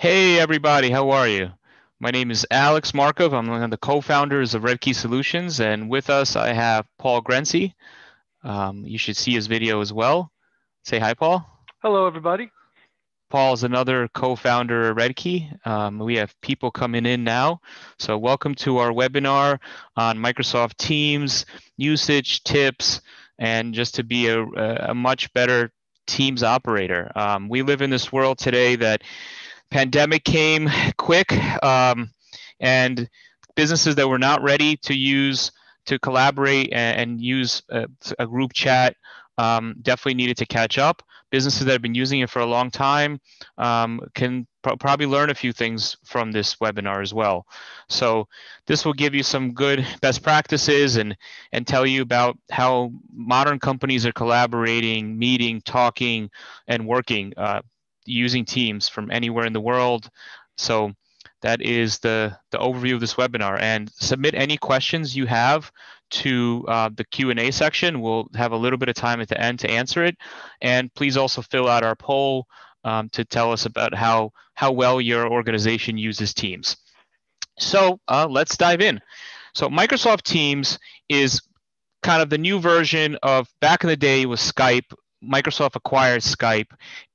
Hey everybody, how are you? My name is Alex Markov. I'm one of the co-founders of Red Key Solutions, and with us I have Paul Grenzi. You should see his video as well. Say hi, Paul. Hello everybody. Paul's another co-founder of Red Key. We have people coming in now. So welcome to our webinar on Microsoft Teams, usage, tips, and just to be a much better Teams operator. We live in this world today that pandemic came quick, and businesses that were not ready to collaborate and use a group chat definitely needed to catch up. Businesses that have been using it for a long time can probably learn a few things from this webinar as well. So this will give you some good best practices and tell you about how modern companies are collaborating, meeting, talking, and working using Teams from anywhere in the world. So that is the overview of this webinar. And submit any questions you have to the Q&A section. We'll have a little bit of time at the end to answer it. And please also fill out our poll to tell us about how well your organization uses Teams. So let's dive in. So Microsoft Teams is kind of the new version of, back in the day was Skype. Microsoft acquired Skype,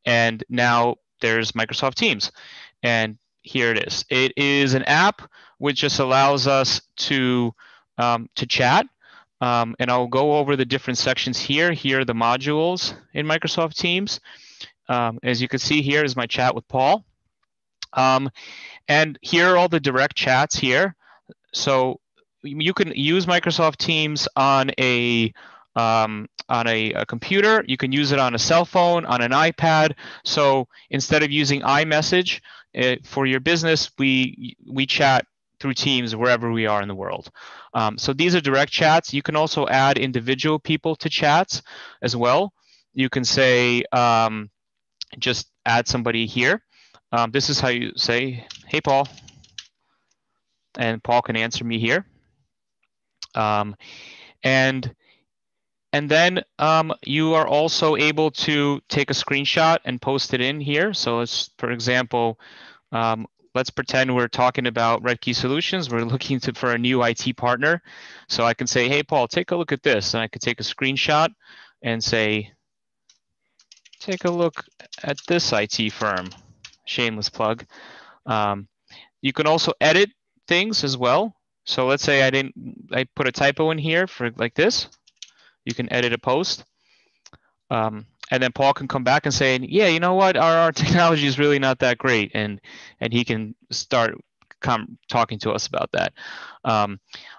and now there's Microsoft Teams. And here it is. It is an app which just allows us to chat. And I'll go over the different sections here. Here are the modules in Microsoft Teams. As you can see, here is my chat with Paul. And here are all the direct chats here. So you can use Microsoft Teams on a computer. You can use it on a cell phone, on an iPad. So instead of using iMessage for your business, we chat through Teams wherever we are in the world. So these are direct chats. You can also add individual people to chats as well. You can say, just add somebody here. This is how you say, hey, Paul. And Paul can answer me here. And then you are also able to take a screenshot and post it in here. So let's, for example, let's pretend we're talking about Red Key Solutions. We're looking for a new IT partner. So I can say, hey, Paul, take a look at this. And I could take a screenshot and say, take a look at this IT firm. Shameless plug. You can also edit things as well. So let's say I put a typo in here for like this. You can edit a post. And then Paul can come back and say, yeah, you know what? Our technology is really not that great. And he can start talking to us about that.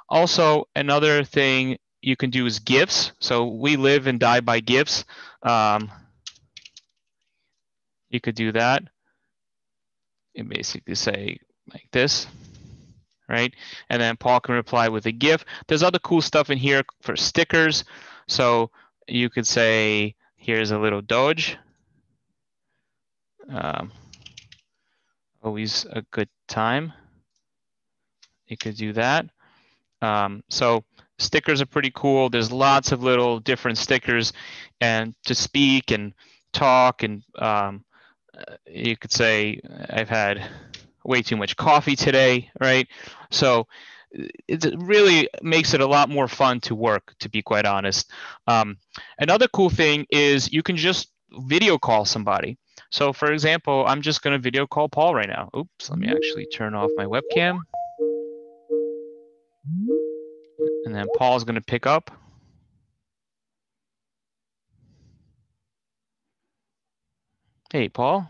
Also, another thing you can do is GIFs. So we live and die by GIFs. You could do that and basically say like this. Right? And then Paul can reply with a GIF. There's other cool stuff in here for stickers. So you could say, here's a little Doge. Always a good time. You could do that. So stickers are pretty cool. There's lots of little different stickers and to speak and talk. And you could say, I've had way too much coffee today, right? So it really makes it a lot more fun to work, to be quite honest. Another cool thing is you can just video call somebody. So for example, I'm just gonna video call Paul right now. Oops, let me actually turn off my webcam. And then Paul's gonna pick up. Hey, Paul.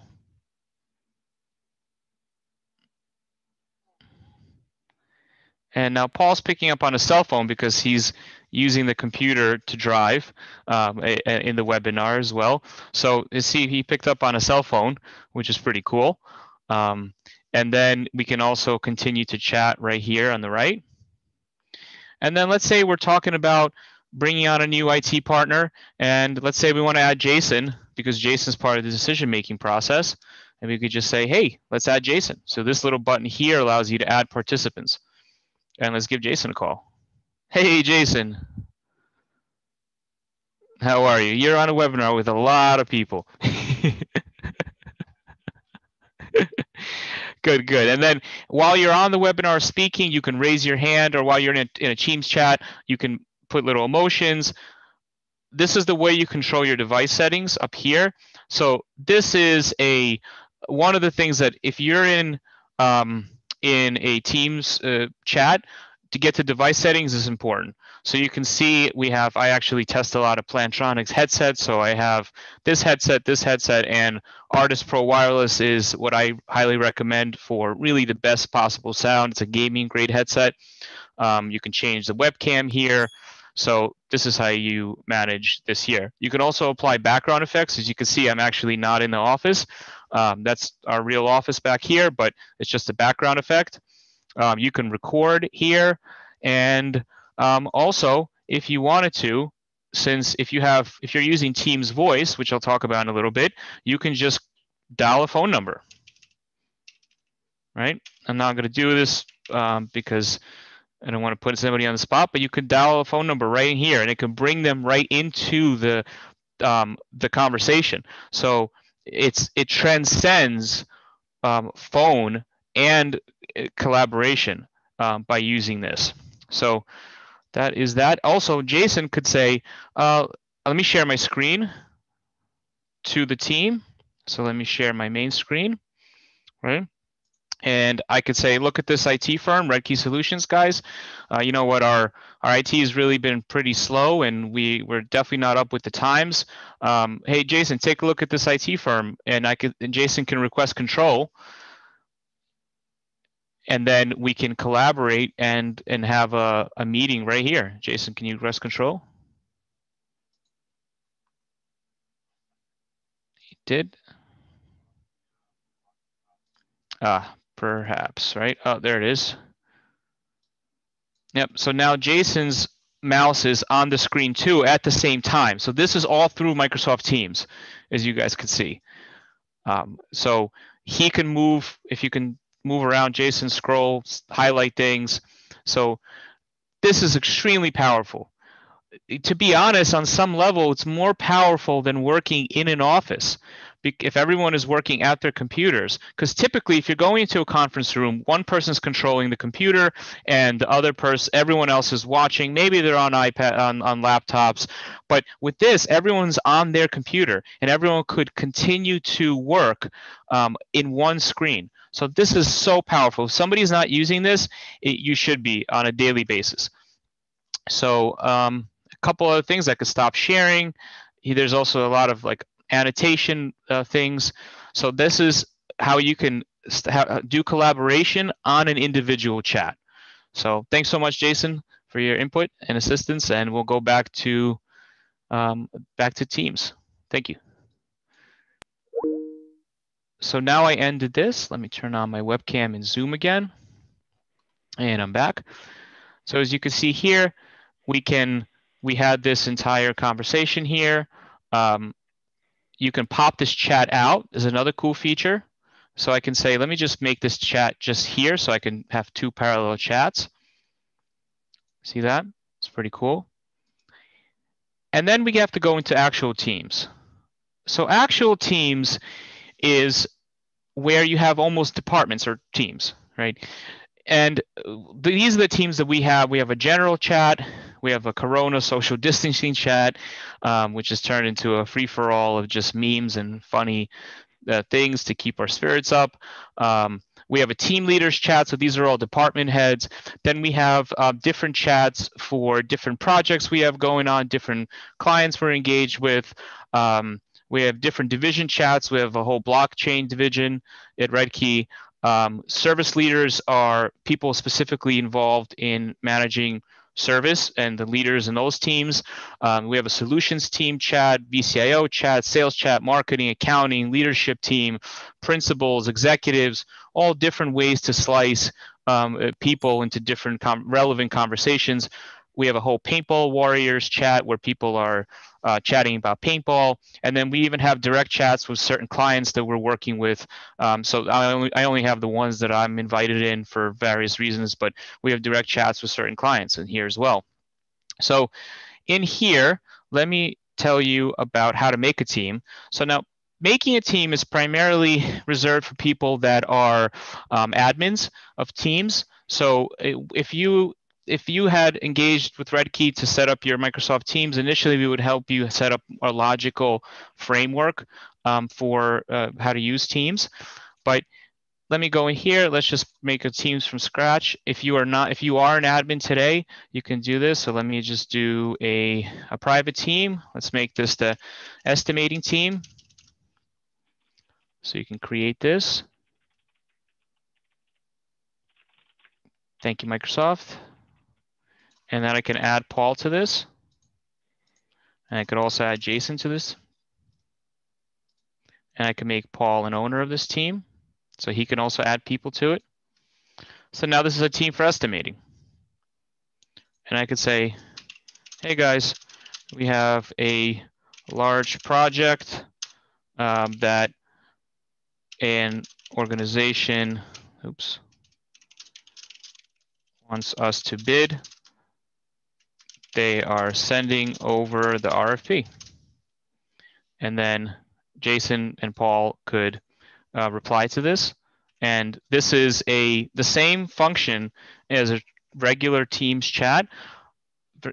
And now Paul's picking up on a cell phone because he's using the computer to drive in the webinar as well. So you see, he picked up on a cell phone, which is pretty cool. And then we can also continue to chat right here on the right. And then let's say we're talking about bringing on a new IT partner. And let's say we want to add Jason because Jason's part of the decision-making process. And we could just say, hey, let's add Jason. So this little button here allows you to add participants. And let's give Jason a call. Hey, Jason. How are you? You're on a webinar with a lot of people. Good, good. And then while you're on the webinar speaking, you can raise your hand, or while you're in a Teams chat, you can put little emotions. This is the way you control your device settings up here. So this is one of the things that if you're in a Teams chat, to get to device settings is important. So you can see I actually test a lot of Plantronics headsets. So I have this headset, and Artist Pro Wireless is what I highly recommend for really the best possible sound. It's a gaming grade headset. You can change the webcam here. So this is how you manage this here. You can also apply background effects. As you can see, I'm actually not in the office. That's our real office back here, but it's just a background effect. You can record here, and also, if you wanted to, since if you're using Teams Voice, which I'll talk about in a little bit, you can just dial a phone number, right? I'm not going to do this because I don't want to put somebody on the spot, but you could dial a phone number right in here, and it can bring them right into the conversation. So it transcends phone and collaboration by using this. So that is that. Also, Jason could say, let me share my screen to the team. So let me share my main screen, right? And I could say, look at this IT firm, Red Key Solutions, guys. You know what, our IT has really been pretty slow, and we're definitely not up with the times. Hey, Jason, take a look at this IT firm. And Jason can request control, and then we can collaborate and have a meeting right here. Jason, can you press control? He did. Perhaps, right? Oh, there it is. Yep, so now Jason's mouse is on the screen too at the same time. So this is all through Microsoft Teams, as you guys can see. So he can move, if you can, move around, Jason, scroll, highlight things. So this is extremely powerful. To be honest, on some level, it's more powerful than working in an office if everyone is working at their computers. Because typically, if you're going into a conference room, one person's controlling the computer and the other person, everyone else is watching. Maybe they're on iPad, on laptops. But with this, everyone's on their computer, and everyone could continue to work in one screen. So this is so powerful. If somebody's not using this, you should be on a daily basis. So a couple other things, I could stop sharing. There's also a lot of like annotation things. So this is how you can do collaboration on an individual chat. So thanks so much, Jason, for your input and assistance, and we'll go back to Teams. Thank you. So now I ended this. Let me turn on my webcam in Zoom again. And I'm back. So as you can see here, we had this entire conversation here. You can pop this chat out is another cool feature. So I can say, let me just make this chat just here so I can have two parallel chats. See that? It's pretty cool. And then we have to go into actual Teams. So actual Teams is where you have almost departments or teams, right? And these are the teams that we have. We have a general chat. We have a Corona social distancing chat, which is turned into a free-for-all of just memes and funny things to keep our spirits up. We have a team leaders chat. So these are all department heads. Then we have different chats for different projects we have going on, different clients we're engaged with. We have different division chats. We have a whole blockchain division at Red Key. Service leaders are people specifically involved in managing service and the leaders in those teams. We have a solutions team chat, VCIO chat, sales chat, marketing, accounting, leadership team, principals, executives, all different ways to slice people into different relevant conversations. We have a whole paintball warriors chat where people are chatting about paintball. And then we even have direct chats with certain clients that we're working with. So I only have the ones that I'm invited in for various reasons, but we have direct chats with certain clients in here as well. So in here, let me tell you about how to make a team. So now making a team is primarily reserved for people that are admins of teams. So if you had engaged with Red Key to set up your Microsoft Teams, initially we would help you set up a logical framework for how to use Teams. But let me go in here. Let's just make a Teams from scratch. If you are an admin today, you can do this. So let me just do a private team. Let's make this the estimating team. So you can create this. Thank you, Microsoft. And then I can add Paul to this. And I could also add Jason to this. And I can make Paul an owner of this team. So he can also add people to it. So now this is a team for estimating. And I could say, hey guys, we have a large project that an organization, oops, wants us to bid. They are sending over the RFP. And then Jason and Paul could reply to this, and this is the same function as a regular Teams chat.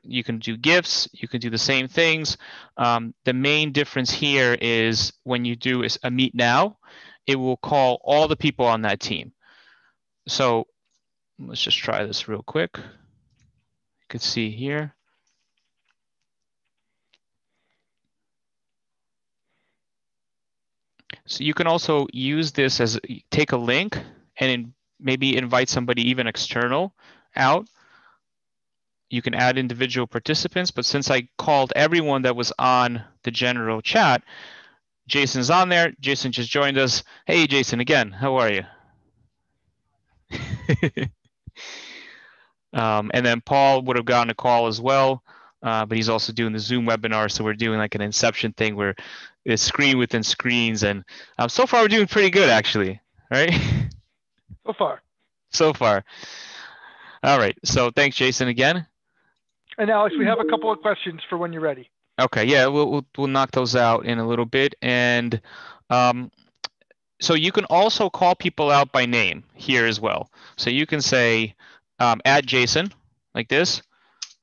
You can do GIFs, you can do the same things. The main difference here is when you do a meet now, it will call all the people on that team. So let's just try this real quick. You could see here. So you can also use this as take a link and maybe invite somebody even external out. You can add individual participants, but since I called everyone that was on the general chat, Jason's on there. Jason just joined us. Hey, Jason, again, how are you? And then Paul would have gotten a call as well. But he's also doing the Zoom webinar, so we're doing like an inception thing where it's screen within screens, and so far we're doing pretty good, actually, right? So far. So far. All right, so thanks, Jason, again. And Alex, we have a couple of questions for when you're ready. Okay, yeah, we'll knock those out in a little bit. And so you can also call people out by name here as well. So you can say, add Jason, like this.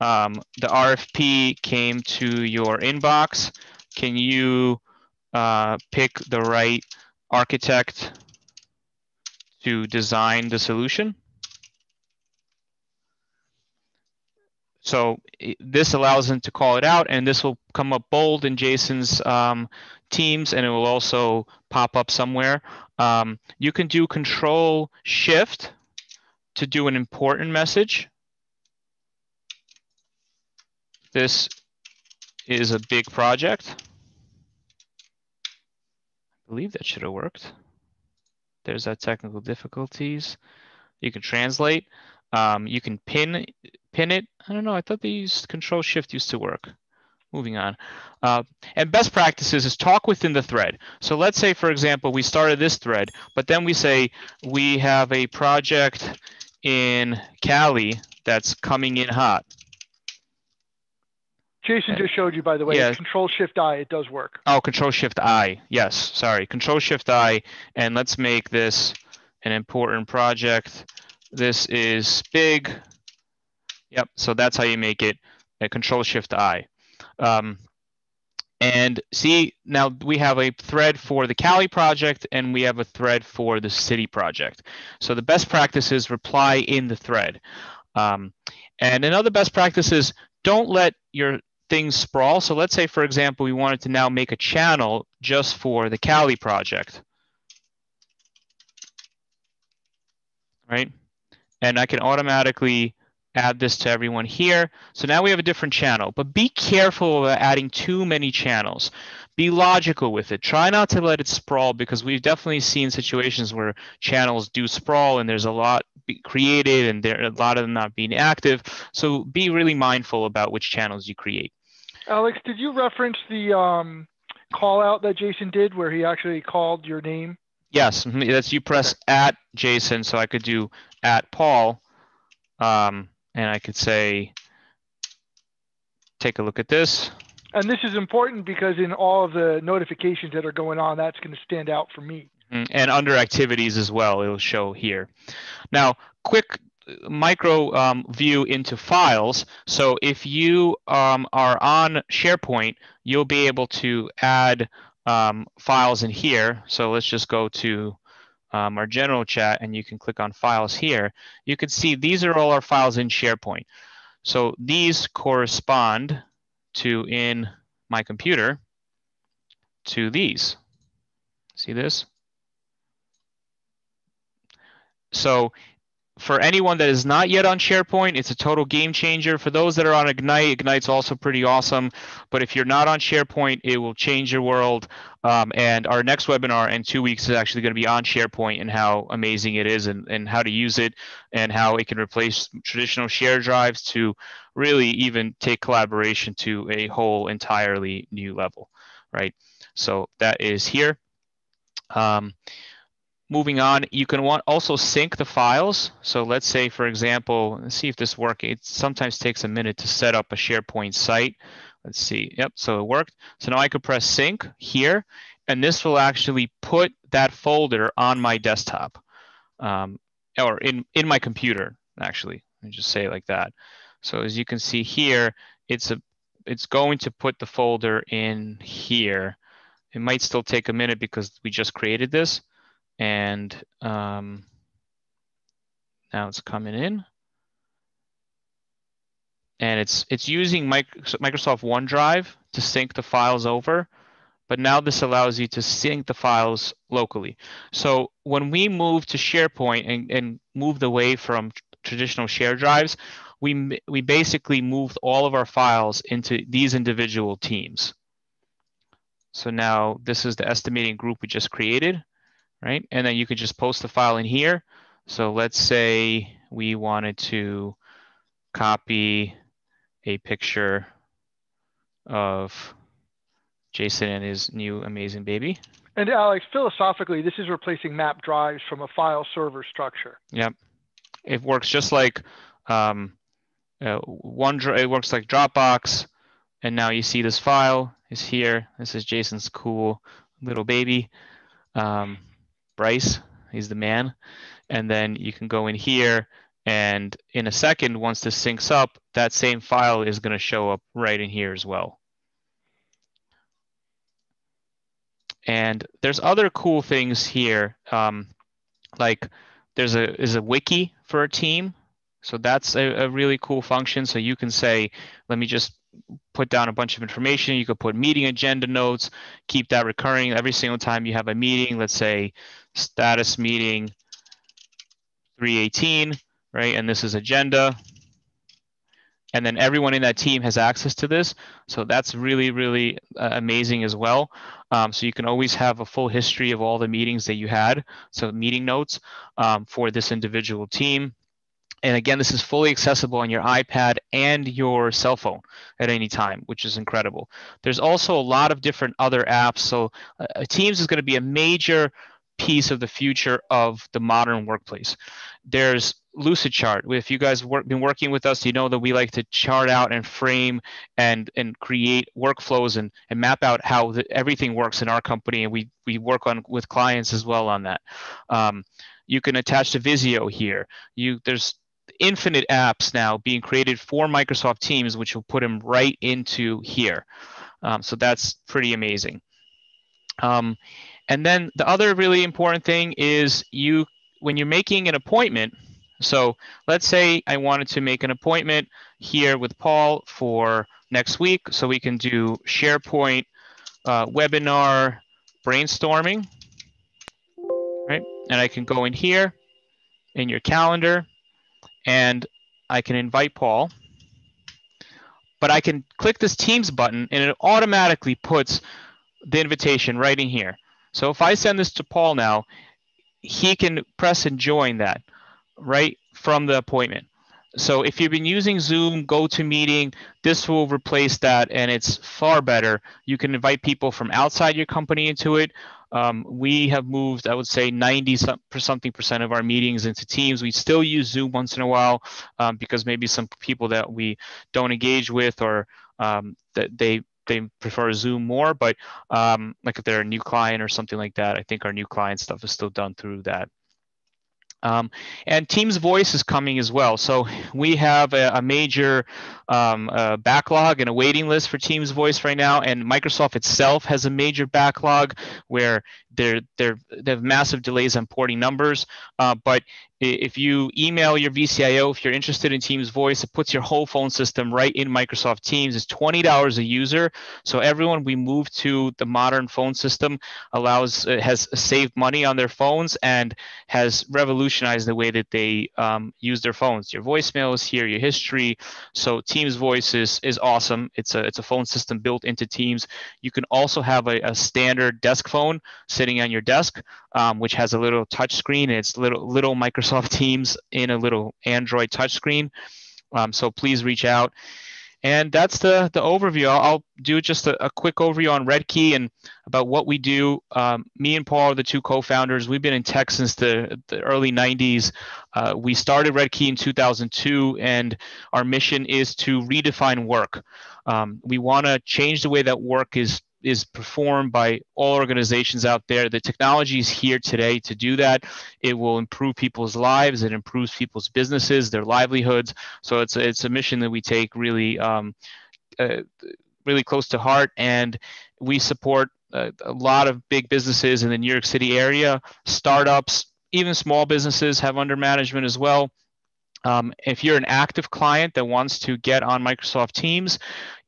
The RFP came to your inbox. Can you pick the right architect to design the solution? So this allows them to call it out, and this will come up bold in Jason's Teams, and it will also pop up somewhere. You can do Control-Shift to do an important message. This is a big project. I believe that should have worked. There's that technical difficulties. You can translate. You can pin it. I don't know. I thought these Control Shift used to work. Moving on. And best practices is talk within the thread. So let's say, for example, we started this thread, but then we say we have a project in Cali that's coming in hot. Jason just showed you, by the way, yeah. Control-Shift-I, it does work. Oh, Control-Shift-I, yes, sorry. Control-Shift-I, and let's make this an important project. This is big. Yep, so that's how you make it, a Control-Shift-I. And see, now we have a thread for the Cali project, and we have a thread for the city project. So the best practice is reply in the thread. And another best practice is don't let your things sprawl. So let's say, for example, we wanted to now make a channel just for the Cali project, right? And I can automatically add this to everyone here. So now we have a different channel, but be careful of adding too many channels. Be logical with it. Try not to let it sprawl, because we've definitely seen situations where channels do sprawl and there's a lot created and there are a lot of them not being active. So be really mindful about which channels you create. Alex, did you reference the call out that Jason did where he actually called your name? Yes, that's you press at Jason. So I could do at Paul. And I could say, take a look at this. And this is important because in all of the notifications that are going on, that's going to stand out for me. And under activities as well, it'll show here. Now, quick micro view into files. So if you are on SharePoint, you'll be able to add files in here. So let's just go to our general chat and you can click on files here. You can see these are all our files in SharePoint. So these correspond to in my computer to these. See this? So for anyone that is not yet on SharePoint, it's a total game changer. For those that are on Ignite, Ignite's also pretty awesome. But if you're not on SharePoint, it will change your world. And our next webinar in 2 weeks is actually going to be on SharePoint and how amazing it is and how to use it and how it can replace traditional share drives to really even take collaboration to a whole entirely new level, right? So that is here. Moving on, you can also sync the files. So let's say, for example, let's see if this works. It sometimes takes a minute to set up a SharePoint site. Let's see. Yep, so it worked. So now I could press sync here, and this will actually put that folder on my desktop or in my computer, actually. Let me just say it like that. So as you can see here, it's going to put the folder in here. It might still take a minute because we just created this. And now it's coming in, and it's using Microsoft OneDrive to sync the files over, but now this allows you to sync the files locally. So when we move to SharePoint and moved away from traditional share drives, we basically moved all of our files into these individual teams. So now this is the estimating group we just created. Right, and then you could just post the file in here. So let's say we wanted to copy a picture of Jason and his new amazing baby. And Alex, philosophically, this is replacing map drives from a file server structure. Yep, it works just like OneDrive. It works like Dropbox. And now you see this file is here. This is Jason's cool little baby. Bryce, he's the man. And then you can go in here, and in a second, once this syncs up, that same file is going to show up right in here as well. And there's other cool things here, like there's a wiki for a team. So that's a really cool function. So you can say, let me just put down a bunch of information. You could put meeting agenda notes, keep that recurring every single time you have a meeting. Let's say status meeting 318, right? And this is agenda. And then everyone in that team has access to this. So that's really, really amazing as well. So you can always have a full history of all the meetings that you had. So meeting notes for this individual team. And again, this is fully accessible on your iPad and your cell phone at any time, which is incredible. There's also a lot of different other apps. So Teams is going to be a major piece of the future of the modern workplace. There's Lucidchart. If you guys have been working with us, you know that we like to chart out and frame and create workflows and map out how everything works in our company. And we work on with clients as well on that. You can attach to Visio here. There's infinite apps now being created for Microsoft Teams, which will put them right into here. So that's pretty amazing. And then the other really important thing is when you're making an appointment. So let's say I wanted to make an appointment here with Paul for next week. So we can do SharePoint webinar brainstorming, right? And I can go in here in your calendar, and I can invite Paul, but I can click this Teams button and it automatically puts the invitation right in here. So if I send this to Paul now, he can press and join that right from the appointment. So if you've been using Zoom, GoToMeeting, this will replace that, and it's far better. You can invite people from outside your company into it. We have moved, I would say, 90-something% of our meetings into Teams. We still use Zoom once in a while because maybe some people that we don't engage with or that they they prefer Zoom more, but like if they're a new client or something like that, I think our new client stuff is still done through that. And Teams Voice is coming as well. So we have a major backlog and a waiting list for Teams Voice right now. And Microsoft itself has a major backlog where they have massive delays on porting numbers. But if you email your VCIO, if you're interested in Teams Voice, it puts your whole phone system right in Microsoft Teams. It's $20 a user. So everyone, we moved to the modern phone system, has saved money on their phones and has revolutionized the way that they use their phones. Your voicemail is here, your history. So Teams Voice is awesome. It's a phone system built into Teams. You can also have a standard desk phone sitting on your desk, which has a little touch screen. It's little Microsoft Teams in a little Android touch screen. So please reach out. And that's the overview. I'll do just a quick overview on Red Key and about what we do. Me and Paul are the two co-founders. We've been in tech since the early 90s. We started Red Key in 2002, and our mission is to redefine work. We want to change the way that work is performed by all organizations out there. The technology is here today to do that. It will improve people's lives. It improves people's businesses, their livelihoods. So it's a mission that we take really, really close to heart. And we support a lot of big businesses in the New York City area, startups, even small businesses have under management as well. If you're an active client that wants to get on Microsoft Teams,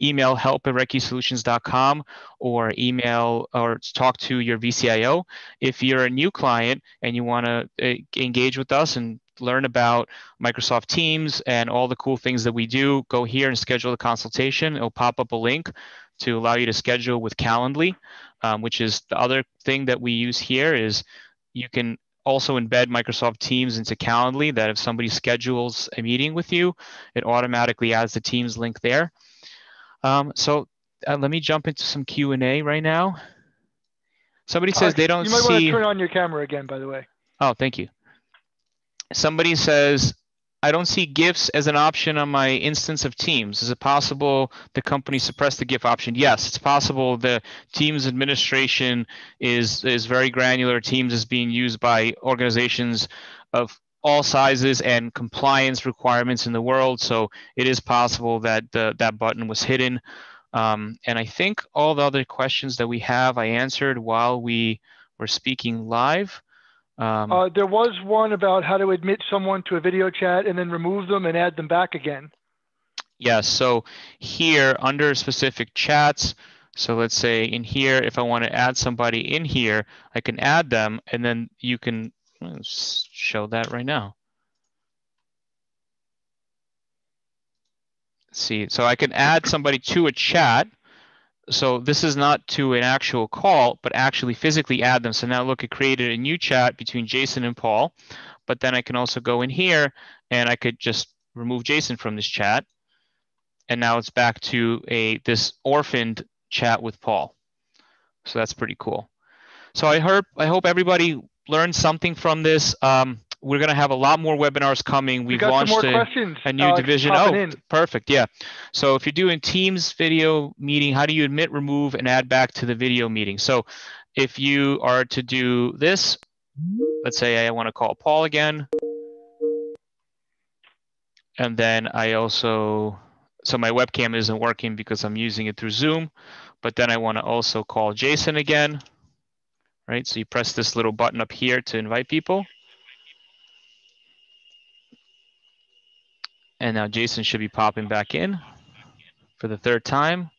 email help@redkeysolutions.com or email or talk to your VCIO. If you're a new client and you want to engage with us and learn about Microsoft Teams and all the cool things that we do, go here and schedule a consultation. It'll pop up a link to allow you to schedule with Calendly, which is the other thing that we use here is you can also embed Microsoft Teams into Calendly, that if somebody schedules a meeting with you, it automatically adds the Teams link there. So let me jump into some Q&A right now. Somebody says they don't see... You might want to turn on your camera again, by the way. Oh, thank you. Somebody says, I don't see GIFs as an option on my instance of Teams. Is it possible the company suppressed the GIF option? Yes, it's possible. The Teams administration is very granular. Teams is being used by organizations of all sizes and compliance requirements in the world. So it is possible that that button was hidden. And I think all the other questions that we have, I answered while we were speaking live. There was one about how to admit someone to a video chat and then remove them and add them back again. Yes. So here under specific chats, so let's say in here, if I want to add somebody in here, I can add them and then you can show that right now. See, so I can add somebody to a chat. So this is not to an actual call, but actually physically add them. So now look, it created a new chat between Jason and Paul, but then I can also go in here and I could just remove Jason from this chat. And now it's back to this orphaned chat with Paul. So that's pretty cool. So I hope everybody learned something from this. We're going to have a lot more webinars coming. We've launched a new division. Oh, perfect. Yeah. So if you're doing Teams video meeting, how do you admit, remove, and add back to the video meeting? So if you are to do this, let's say I want to call Paul again. And then I also, so my webcam isn't working because I'm using it through Zoom, but then I want to also call Jason again, right? So you press this little button up here to invite people. And now Jason should be popping back in for the third time.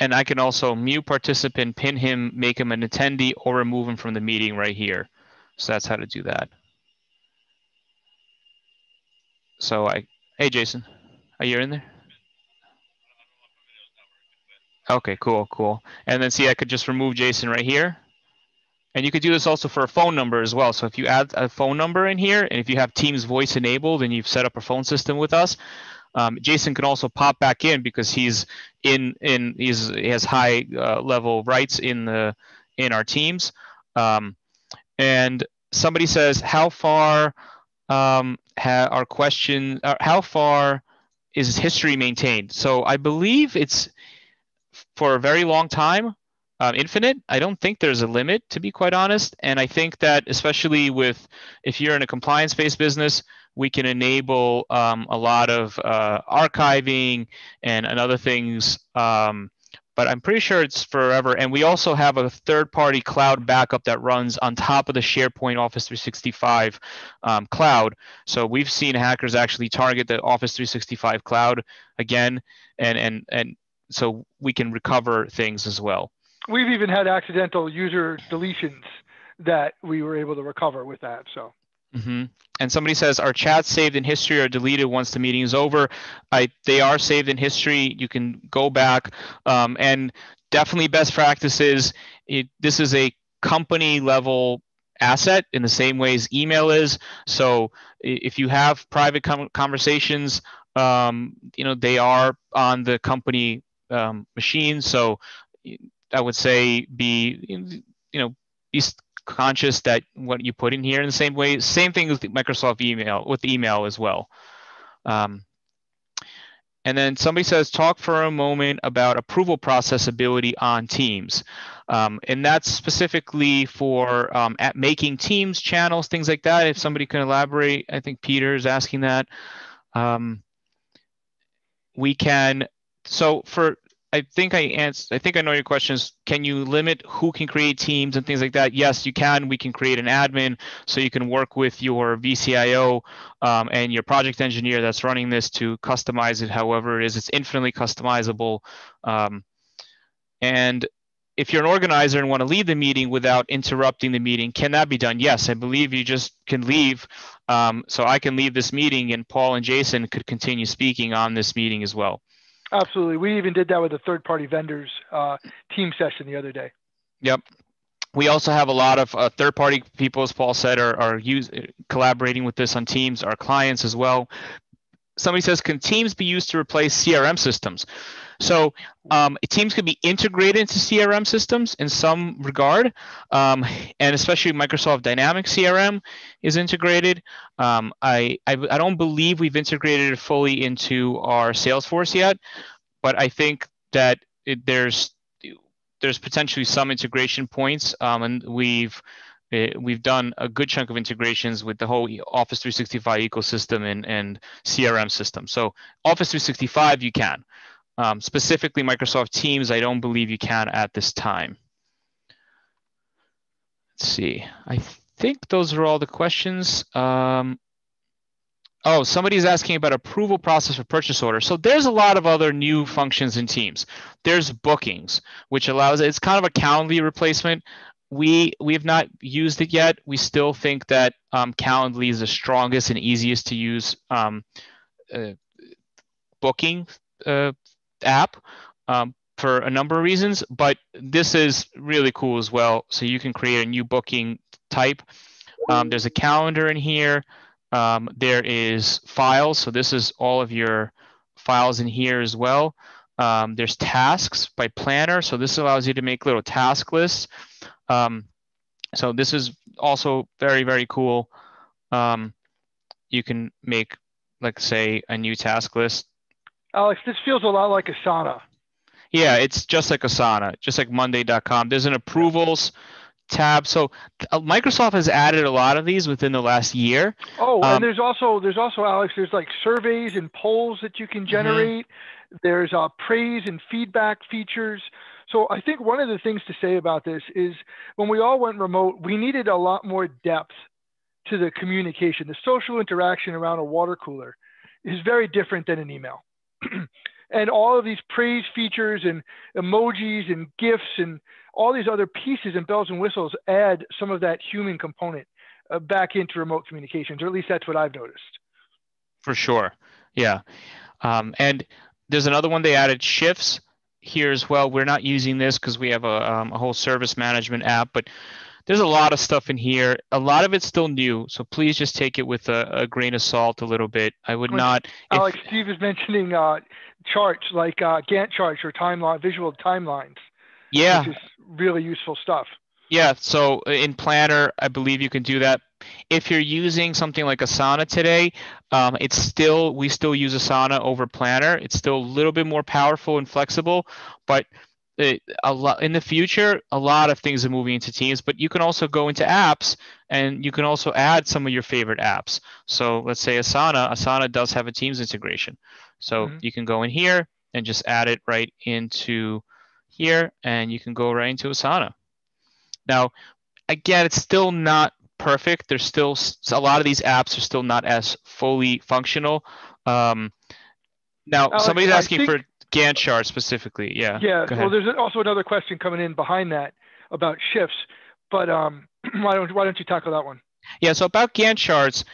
And I can also mute participant, pin him, make him an attendee, or remove him from the meeting right here. So that's how to do that. So hey Jason, are you in there? Okay, cool. And then see, I could just remove Jason right here. And you could do this also for a phone number as well. So if you add a phone number in here, and if you have Teams Voice enabled and you've set up a phone system with us, Jason can also pop back in because he has high level rights in our Teams. And somebody says, how far is history maintained. So I believe it's for a very long time, infinite. I don't think there's a limit, to be quite honest. And I think that especially with, if you're in a compliance-based business, we can enable a lot of archiving and other things, but I'm pretty sure it's forever. And we also have a third-party cloud backup that runs on top of the SharePoint Office 365 cloud. So we've seen hackers actually target the Office 365 cloud again, and so we can recover things as well. We've even had accidental user deletions that we were able to recover with that, so. Mm-hmm. And somebody says, are chats saved in history or deleted once the meeting is over? They are saved in history. You can go back and definitely best practices. This is a company level asset in the same way as email is. So if you have private conversations, you know, they are on the company machine. So I would say be conscious that what you put in here in the same way, same thing with Microsoft email, with email as well. And then somebody says, talk for a moment about approval processability on Teams. And that's specifically for at making Teams channels, things like that. If somebody can elaborate, I think Peter is asking that. We can, so for, I think I know your questions. Can you limit who can create teams and things like that? Yes, you can. We can create an admin, so you can work with your VCIO and your project engineer that's running this to customize it however it is. It's infinitely customizable. And if you're an organizer and want to leave the meeting without interrupting the meeting, can that be done? Yes, I believe you just can leave. So I can leave this meeting and Paul and Jason could continue speaking on this meeting as well. Absolutely. We even did that with a third-party vendor's team session the other day. Yep. We also have a lot of third-party people, as Paul said, are collaborating with this on Teams, our clients as well. Somebody says, can Teams be used to replace CRM systems? So Teams could be integrated into CRM systems in some regard, and especially Microsoft Dynamics CRM is integrated. I don't believe we've integrated it fully into our Salesforce yet, but I think that there's potentially some integration points, and we've done a good chunk of integrations with the whole Office 365 ecosystem and CRM system. So Office 365, you can. Specifically Microsoft Teams, I don't believe you can at this time. Let's see. I think those are all the questions. Oh, somebody's asking about approval process for purchase order. So there's a lot of other new functions in Teams. There's bookings, which allows, it's kind of a Calendly replacement. We have not used it yet. We still think that Calendly is the strongest and easiest to use booking app for a number of reasons, but this is really cool as well. So you can create a new booking type. There's a calendar in here. There is files. So this is all of your files in here as well. There's tasks by planner. So this allows you to make little task lists. So this is also very, very cool. You can make, like say, a new task list. Alex, this feels a lot like Asana. Yeah, it's just like Asana, just like Monday.com. There's an approvals tab. So Microsoft has added a lot of these within the last year. Oh, and there's also, Alex, there's like surveys and polls that you can generate. Mm-hmm. There's praise and feedback features. So I think one of the things to say about this is when we all went remote, we needed a lot more depth to the communication. The social interaction around a water cooler is very different than an email. And all of these praise features and emojis and GIFs and all these other pieces and bells and whistles add some of that human component back into remote communications, or at least that's what I've noticed. For sure. Yeah. And there's another one, they added shifts here as well. We're not using this because we have a whole service management app, but there's a lot of stuff in here. A lot of it's still new, so please just take it with a grain of salt a little bit. I would not. Alex, Steve is mentioning charts like Gantt charts or timeline, visual timelines. Yeah, which is really useful stuff. Yeah, so in Planner, I believe you can do that. If you're using something like Asana today, we still use Asana over Planner. It's still a little bit more powerful and flexible, but in the future, a lot of things are moving into Teams, but you can also go into apps and you can also add some of your favorite apps. So let's say Asana does have a Teams integration. So you can go in here and just add it right into here, and you can go right into Asana. Now, again, it's still not perfect. There's still a lot of these apps are still not as fully functional. Now, Alex, somebody's asking for Gantt chart specifically, yeah. Yeah, well, there's also another question coming in behind that about shifts, but why don't you tackle that one? Yeah, so about Gantt charts,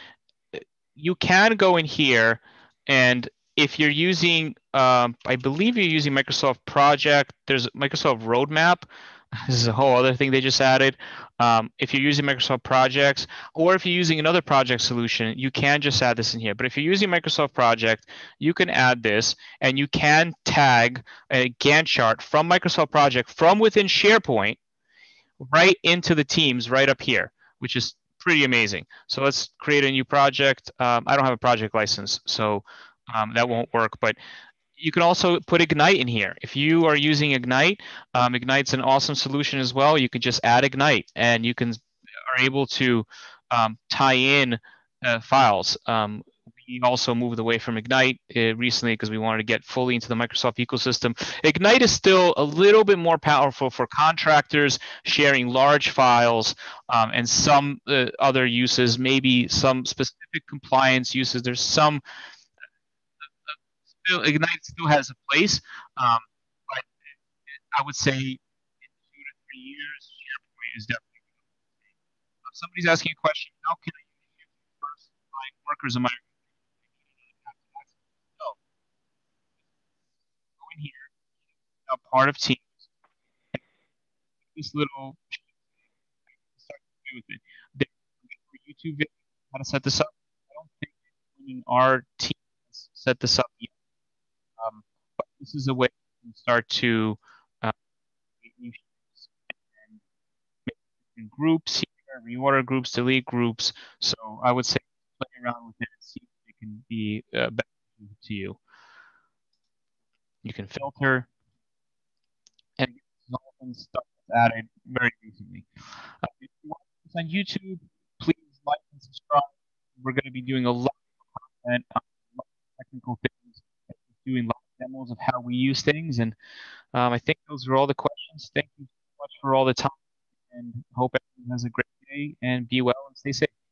you can go in here, and if you're using, I believe you're using Microsoft Project, there's Microsoft Roadmap. This is a whole other thing they just added. If you're using Microsoft Projects, or if you're using another project solution, you can just add this in here. But if you're using Microsoft Project, you can add this, and you can tag a Gantt chart from Microsoft Project from within SharePoint right into the Teams right up here, which is pretty amazing. So let's create a new project. I don't have a project license, so that won't work, but you can also put Ignite in here. If you are using Ignite, Ignite's an awesome solution as well. You can just add Ignite, and you are able to tie in files. We also moved away from Ignite recently because we wanted to get fully into the Microsoft ecosystem. Ignite is still a little bit more powerful for contractors sharing large files and some other uses, maybe some specific compliance uses. There's some. Ignite still has a place, but I would say in 2 to 3 years, SharePoint is definitely going to be. Somebody's asking a question: how can I use first-line workers in my organization? So go in here, now part of Teams. This little start with it. There's a YouTube video how to set this up. I don't think anyone in our team has set this up yet. But this is a way you can start to make groups here, reorder groups, delete groups. So I would say play around with it and see if it can be better to you. You can filter, and all the stuff that's added very recently. If you watch this on YouTube, please like and subscribe. We're going to be doing a lot of content on technical things, doing live demos of how we use things. And I think those are all the questions. Thank you so much for all the time, and hope everyone has a great day, and be well and stay safe.